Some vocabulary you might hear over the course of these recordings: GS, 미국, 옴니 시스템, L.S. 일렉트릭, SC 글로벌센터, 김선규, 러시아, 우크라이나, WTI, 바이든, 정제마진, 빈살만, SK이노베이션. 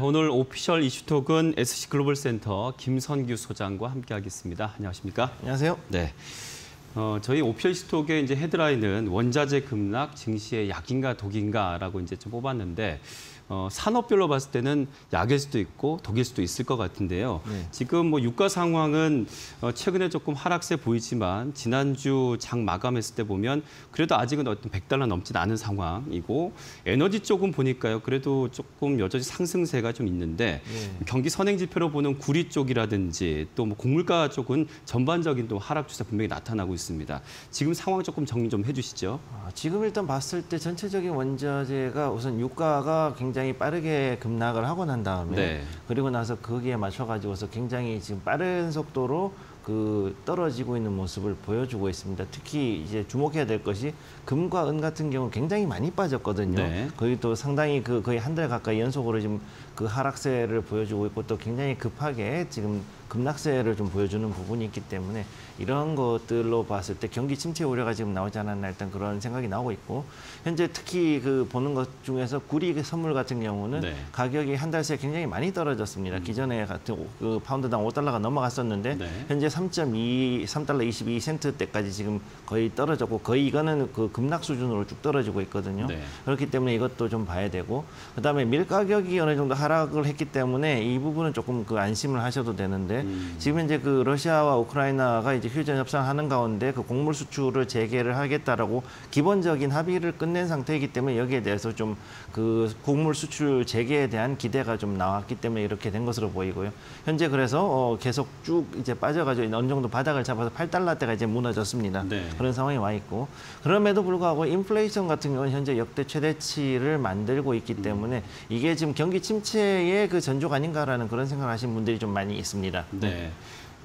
오늘 오피셜 이슈톡은 SC 글로벌센터 김선규 소장과 함께하겠습니다. 안녕하십니까? 안녕하세요. 네, 저희 오피셜 이슈톡의 이제 헤드라인은 원자재 급락 증시의 약인가 독인가라고 이제 좀 뽑았는데 산업별로 봤을 때는 약일 수도 있고 독일 수도 있을 것 같은데요. 네. 지금 뭐 유가 상황은 최근에 조금 하락세 보이지만 지난주 장 마감했을 때 보면 그래도 아직은 어떤 100달러 넘진 않은 상황이고 에너지 쪽은 보니까요. 그래도 조금 여전히 상승세가 좀 있는데 네. 경기 선행지표로 보는 구리 쪽이라든지 또 뭐 곡물가 쪽은 전반적인 또 하락 추세 분명히 나타나고 있습니다. 지금 상황 조금 정리 좀 해주시죠. 지금 일단 봤을 때 전체적인 원자재가 우선 유가가 굉장히 빠르게 급락을 하고 난 다음에 네. 그리고 나서 거기에 맞춰가지고서 굉장히 지금 빠른 속도로 떨어지고 있는 모습을 보여주고 있습니다. 특히 이제 주목해야 될 것이 금과 은 같은 경우 굉장히 많이 빠졌거든요. 네. 거의 또 상당히 거의 한 달 가까이 연속으로 지금 하락세를 보여주고 있고 또 굉장히 급하게 지금 급락세를 좀 보여주는 부분이 있기 때문에 이런 것들로 봤을 때 경기 침체 우려가 지금 나오지 않았나 일단 그런 생각이 나오고 있고 현재 특히 보는 것 중에서 구리 선물 같은 경우는 네. 가격이 한 달 새에 굉장히 많이 떨어졌습니다. 기존에 같은 파운드당 5달러가 넘어갔었는데 네. 현재 3달러 22센트 때까지 지금 거의 떨어졌고 거의 이거는 급락 수준으로 쭉 떨어지고 있거든요. 네. 그렇기 때문에 이것도 좀 봐야 되고 그다음에 밀 가격이 어느 정도 하락을 했기 때문에 이 부분은 조금 안심을 하셔도 되는데 지금 이제 러시아와 우크라이나가 이제 휴전 협상하는 가운데 곡물 수출을 재개를 하겠다라고 기본적인 합의를 끝낸 상태이기 때문에 여기에 대해서 좀 곡물 수출 재개에 대한 기대가 좀 나왔기 때문에 이렇게 된 것으로 보이고요. 현재 그래서 계속 쭉 이제 빠져가지고 어느 정도 바닥을 잡아서 8달러대가 이제 무너졌습니다. 네. 그런 상황이 와 있고 그럼에도 불구하고 인플레이션 같은 경우는 현재 역대 최대치를 만들고 있기 때문에 이게 지금 경기 침체의 전조가 아닌가라는 그런 생각을 하시는 분들이 좀 많이 있습니다. 네.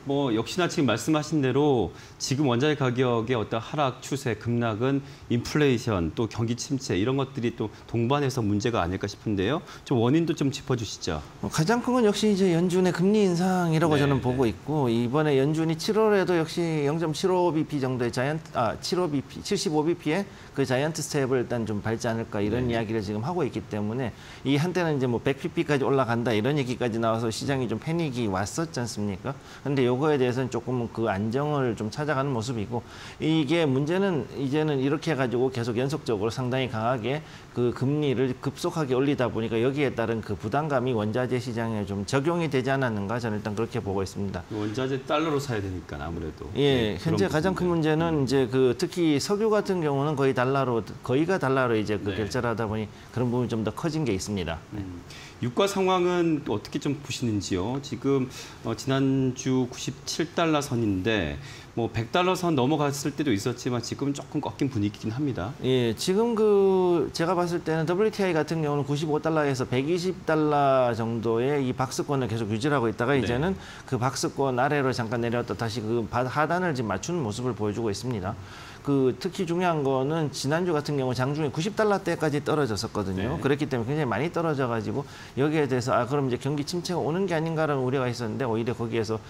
뭐 역시나 지금 말씀하신 대로 지금 원자재 가격의 어떤 하락 추세, 급락은 인플레이션, 또 경기 침체 이런 것들이 또 동반해서 문제가 아닐까 싶은데요. 좀 원인도 좀 짚어주시죠. 가장 큰 건 역시 이제 연준의 금리 인상이라고 네, 저는 보고 있고 이번에 연준이 7월에도 역시 0.75bp 정도의 75bp의 자이언트 스텝을 일단 좀 밟지 않을까 이런 네. 이야기를 지금 하고 있기 때문에 이 한때는 이제 뭐 100bp까지 올라간다 이런 얘기까지 나와서 시장이 좀 패닉이 왔었지 않습니까? 근데 요거에 대해서는 조금 안정을 좀 찾아가는 모습이고 이게 문제는 이제는 이렇게 해가지고 계속 연속적으로 상당히 강하게 금리를 급속하게 올리다 보니까 여기에 따른 부담감이 원자재 시장에 좀 적용이 되지 않았는가 저는 일단 그렇게 보고 있습니다. 원자재 달러로 사야 되니까 아무래도. 예, 네, 현재 가장 큰 문제는 이제 특히 석유 같은 경우는 거의 달러로 거의가 달러로 이제 네. 결제를 하다 보니 그런 부분이 좀 더 커진 게 있습니다. 유가 상황은 어떻게 좀 보시는지요? 지금 지난주 97달러 선인데 뭐 100달러 선 넘어갔을 때도 있었지만 지금은 조금 꺾인 분위기긴 합니다. 예, 지금 제가 봤을 때는 WTI 같은 경우는 95달러에서 120달러 정도의 이 박스권을 계속 유지하고 있다가 네. 이제는 박스권 아래로 잠깐 내려왔다 다시 하단을 지금 맞추는 모습을 보여주고 있습니다. 특히 중요한 거는 지난주 같은 경우 장중에 90달러대까지 떨어졌었거든요. 네. 그랬기 때문에 굉장히 많이 떨어져가지고 여기에 대해서 그럼 이제 경기 침체가 오는 게 아닌가라는 우려가 있었는데 오히려 거기에서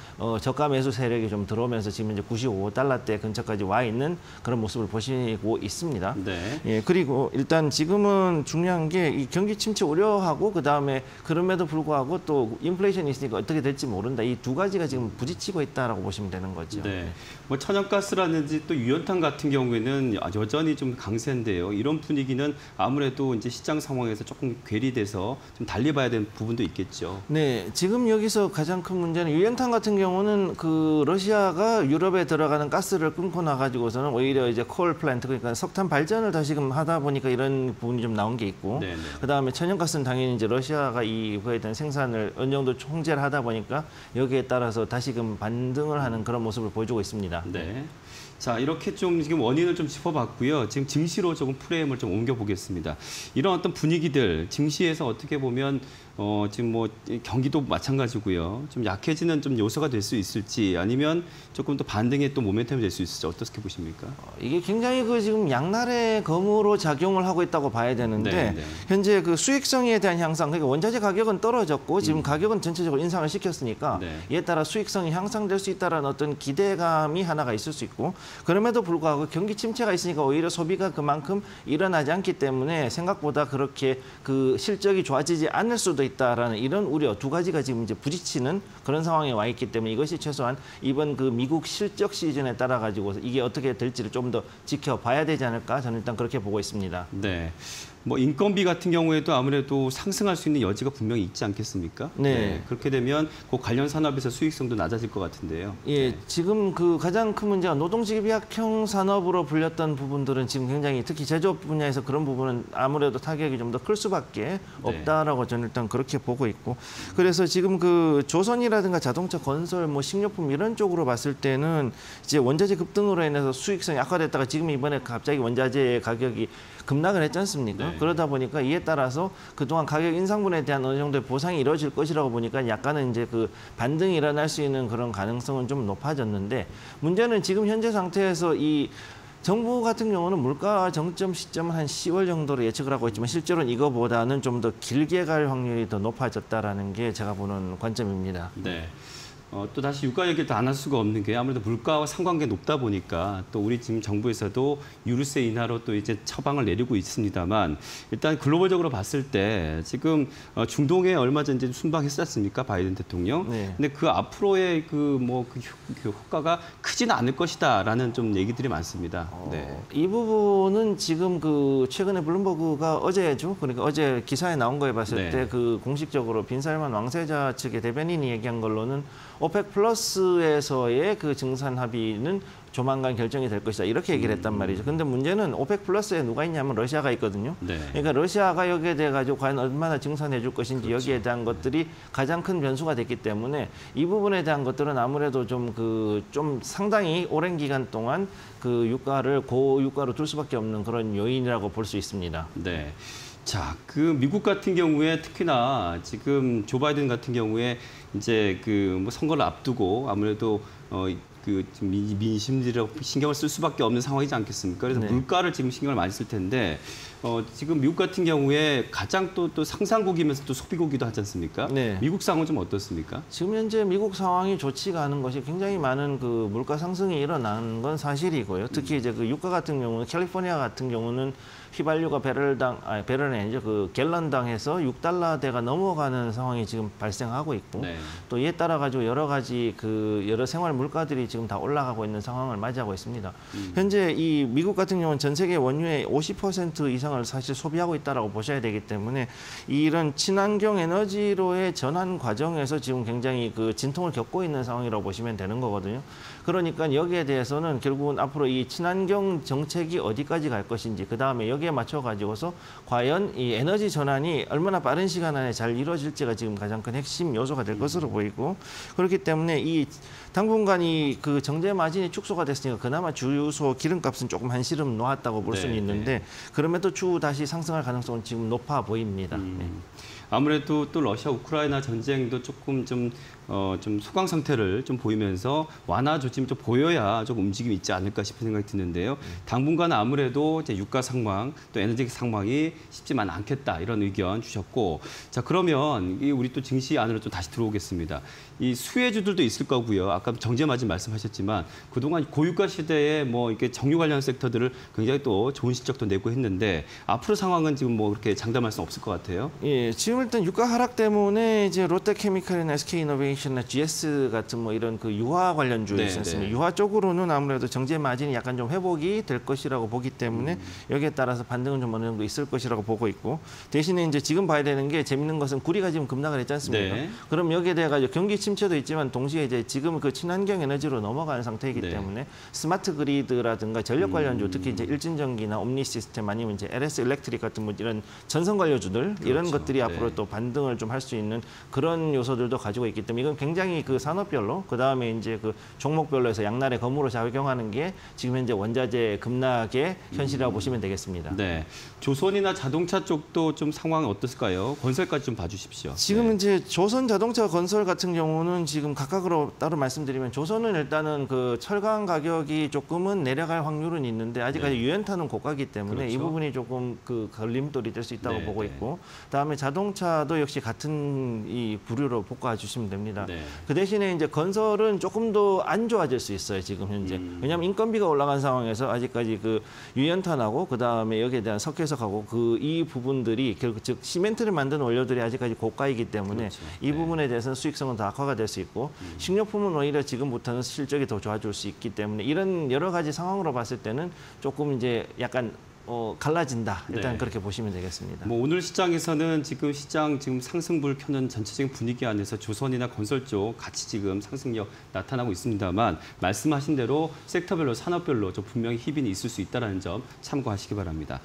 저가 매수 세력이 좀 들어오면서 지금 이제 95달러대 근처까지 와 있는 그런 모습을 보시고 있습니다. 네. 예, 그리고 일단 지금은 중요한 게 이 경기 침체 우려하고 그다음에 그럼에도 불구하고 또 인플레이션이 있으니까 어떻게 될지 모른다. 이 두 가지가 지금 부딪히고 있다라고 보시면 되는 거죠. 네. 뭐 천연가스라든지 또 유연탄 같은 경우에는 여전히 좀 강세인데요. 이런 분위기는 아무래도 이제 시장 상황에서 조금 괴리돼서 좀 달리 봐야 되는 부분도 있겠죠. 네, 지금 여기서 가장 큰 문제는 유연탄 같은 경우는 러시아가 유럽에 들어가는 가스를 끊고 나가지고서는 오히려 이제 콜 플랜트 그러니까 석탄 발전을 다시금 하다 보니까 이런 부분이 좀 나온 게 있고 네네. 그다음에 천연가스는 당연히 이제 러시아가 이거에 대한 생산을 어느 정도 통제를 하다 보니까 여기에 따라서 다시금 반등을 하는 그런 모습을 보여주고 있습니다. 네. 자, 이렇게 좀 지금 원인을 좀 짚어봤고요. 지금 증시로 조금 프레임을 좀 옮겨보겠습니다. 이런 어떤 분위기들, 증시에서 어떻게 보면 지금 뭐 경기도 마찬가지고요. 좀 약해지는 좀 요소가 될 수 있을지 아니면 조금 더 반등의 또 모멘텀이 될 수 있을지 어떻게 보십니까? 이게 굉장히 지금 양날의 검으로 작용을 하고 있다고 봐야 되는데 네네. 현재 수익성에 대한 향상, 그러니까 원자재 가격은 떨어졌고 지금 가격은 전체적으로 인상을 시켰으니까 네. 이에 따라 수익성이 향상될 수 있다는 어떤 기대감이 하나가 있을 수 있고 그럼에도 불구하고 경기 침체가 있으니까 오히려 소비가 그만큼 일어나지 않기 때문에 생각보다 그렇게 실적이 좋아지지 않을 수도 수도 있다라는 이런 우려 두 가지가 지금 이제 부딪히는 그런 상황에 와 있기 때문에 이것이 최소한 이번 그 미국 실적 시즌에 따라 가지고 이게 어떻게 될지를 좀 더 지켜봐야 되지 않을까 저는 일단 그렇게 보고 있습니다. 네. 뭐 인건비 같은 경우에도 아무래도 상승할 수 있는 여지가 분명히 있지 않겠습니까? 네. 네. 그렇게 되면 그 관련 산업에서 수익성도 낮아질 것 같은데요. 예, 네. 지금 그 가장 큰 문제가 노동집약형 산업으로 불렸던 부분들은 지금 굉장히 특히 제조업 분야에서 그런 부분은 아무래도 타격이 좀 더 클 수밖에 없다라고 저는 일단 그렇게 보고 있고 그래서 지금 그 조선이라든가 자동차 건설 뭐 식료품 이런 쪽으로 봤을 때는 이제 원자재 급등으로 인해서 수익성이 악화됐다가 지금 이번에 갑자기 원자재 가격이 급락을 했지 않습니까? 네. 그러다 보니까 이에 따라서 그동안 가격 인상분에 대한 어느 정도의 보상이 이루어질 것이라고 보니까 약간은 이제 그 반등이 일어날 수 있는 그런 가능성은 좀 높아졌는데 문제는 지금 현재 상태에서 이 정부 같은 경우는 물가 정점 시점은 한 10월 정도로 예측을 하고 있지만 실제로는 이거보다는 좀 더 길게 갈 확률이 더 높아졌다라는 게 제가 보는 관점입니다. 네. 또 다시 유가 얘기를 안 할 수가 없는 게 아무래도 물가와 상관계 높다 보니까 또 우리 지금 정부에서도 유류세 인하로 또 이제 처방을 내리고 있습니다만 일단 글로벌적으로 봤을 때 지금 중동에 얼마 전에 순방했지 않습니까? 바이든 대통령. 네. 근데 그 앞으로의 그 효과가 크지는 않을 것이다라는 좀 얘기들이 많습니다. 네. 이 부분은 지금 그 최근에 블룸버그가 어제죠? 그러니까 어제 기사에 나온 거에 봤을 네. 때 그 공식적으로 빈살만 왕세자 측의 대변인이 얘기한 걸로는 오펙 플러스에서의 그 증산 합의는 조만간 결정이 될 것이다. 이렇게 얘기를 했단 말이죠. 근데 문제는 오펙 플러스에 누가 있냐면 러시아가 있거든요. 네. 그러니까 러시아가 여기에 대해 가지고 과연 얼마나 증산해 줄 것인지 그렇죠. 여기에 대한 것들이 가장 큰 변수가 됐기 때문에 이 부분에 대한 것들은 아무래도 좀 상당히 오랜 기간 동안 그 유가를 고유가로 둘 수밖에 없는 그런 요인이라고 볼 수 있습니다. 네. 자, 그 미국 같은 경우에 특히나 지금 조 바이든 같은 경우에 이제 그 뭐 선거를 앞두고 아무래도 그 민심들이라고 신경을 쓸 수밖에 없는 상황이지 않겠습니까? 그래서 네. 물가를 지금 신경을 많이 쓸 텐데 지금 미국 같은 경우에 가장 또 상상국이면서 또 소비국이기도 하지 않습니까? 네. 미국 상황은 좀 어떻습니까? 지금 현재 미국 상황이 좋지가 않은 것이 굉장히 많은 그 물가 상승이 일어난 건 사실이고요. 특히 이제 그 유가 같은 경우는 캘리포니아 같은 경우는 휘발유가 배럴이 아니죠. 그 갤런당 해서 6달러대가 넘어가는 상황이 지금 발생하고 있고 네. 또 이에 따라 가지고 여러 가지 그 여러 생활 물가들이 지금 다 올라가고 있는 상황을 맞이하고 있습니다. 현재 이 미국 같은 경우는 전 세계 원유의 50% 이상을 사실 소비하고 있다라고 보셔야 되기 때문에 이런 친환경 에너지로의 전환 과정에서 지금 굉장히 그 진통을 겪고 있는 상황이라고 보시면 되는 거거든요. 그러니까 여기에 대해서는 결국은 앞으로 이 친환경 정책이 어디까지 갈 것인지 그다음에 여기에 맞춰가지고서 과연 이 에너지 전환이 얼마나 빠른 시간 안에 잘 이루어질지가 지금 가장 큰 핵심 요소가 될 것으로 보이고 그렇기 때문에 이 당분간 이 그 정제 마진이 축소가 됐으니까 그나마 주유소 기름값은 조금 한시름 놓았다고 볼 네, 수는 있는데 네. 그럼에도 추후 다시 상승할 가능성은 지금 높아 보입니다. 네. 아무래도 또 러시아 우크라이나 전쟁도 조금 좀 소강 상태를 좀 보이면서 완화 조짐 좀 보여야 좀 움직임이 있지 않을까 싶은 생각이 드는데요. 당분간 아무래도 이제 유가 상황 또 에너지 상황이 쉽지만 않겠다 이런 의견 주셨고 자 그러면 우리 또 증시 안으로 좀 다시 들어오겠습니다. 이 수혜주들도 있을 거고요. 아까 정제 마진 말씀하셨지만 그동안 고유가 시대에 뭐 이렇게 정유 관련 섹터들을 굉장히 또 좋은 실적도 내고 했는데 앞으로 상황은 지금 뭐 그렇게 장담할 수 없을 것 같아요. 예, 지금 일단 유가 하락 때문에 이제 롯데케미칼이나 SK이노베이션 GS 같은 뭐 이런 그 유화 관련주에 있었습니다. 유화 쪽으로는 아무래도 정제 마진이 약간 좀 회복이 될 것이라고 보기 때문에 여기에 따라서 반등은 좀 어느 정도 있을 것이라고 보고 있고 대신에 이제 지금 봐야 되는 게 재밌는 것은 구리가 지금 급락을 했지 않습니까? 네. 그럼 여기에 대해 가지고 경기 침체도 있지만 동시에 이제 지금 그 친환경 에너지로 넘어가는 상태이기 네. 때문에 스마트 그리드라든가 전력 관련주 특히 이제 일진전기나 옴니 시스템 아니면 이제 L.S. 일렉트릭 같은 뭐 이런 전선 관련주들 그렇죠. 이런 것들이 네. 앞으로 또 반등을 좀 할 수 있는 그런 요소들도 가지고 있기 때문에. 이건 굉장히 그 산업별로 그다음에 이제 그 종목별로 해서 양날의 검으로 작용하는 게 지금 현재 원자재 급락의 현실이라고 보시면 되겠습니다. 네. 조선이나 자동차 쪽도 좀 상황 어떻을까요? 건설까지 좀 봐주십시오. 지금 네. 이제 조선 자동차 건설 같은 경우는 지금 각각으로 따로 말씀드리면 조선은 일단은 그 철강 가격이 조금은 내려갈 확률은 있는데 아직까지 네. 유연탄은 고가기 때문에 그렇죠. 이 부분이 조금 그 걸림돌이 될 수 있다고 네. 보고 있고 그다음에 자동 자동차도 역시 같은 이 부류로 복구해 주시면 됩니다. 네. 그 대신에 이제 건설은 조금 더 안 좋아질 수 있어요, 지금 현재. 왜냐하면 인건비가 올라간 상황에서 아직까지 그 유연탄하고 그다음에 여기에 대한 석회석하고 그 이 부분들이 결국 즉 시멘트를 만드는 원료들이 아직까지 고가이기 때문에 그렇죠. 이 네. 부분에 대해서는 수익성은 더 악화가 될 수 있고 식료품은 오히려 지금부터는 실적이 더 좋아질 수 있기 때문에 이런 여러 가지 상황으로 봤을 때는 조금 이제 약간 갈라진다. 일단 네. 그렇게 보시면 되겠습니다. 뭐 오늘 시장에서는 지금 상승불 켜는 전체적인 분위기 안에서 조선이나 건설 쪽 같이 지금 상승력 나타나고 있습니다만 말씀하신 대로 섹터별로 산업별로 좀 분명히 힘이 있을 수 있다는 점 참고하시기 바랍니다.